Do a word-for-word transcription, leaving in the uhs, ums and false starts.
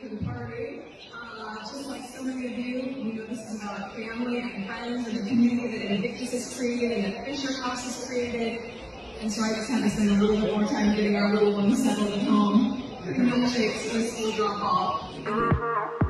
for the party. Uh, just like so many of you, we know this is about family and friends and the community that Invictus has created and that Fisher House has created. And so I just had to spend a little bit more time getting our little ones settled at home. Milkshakes and school drop off.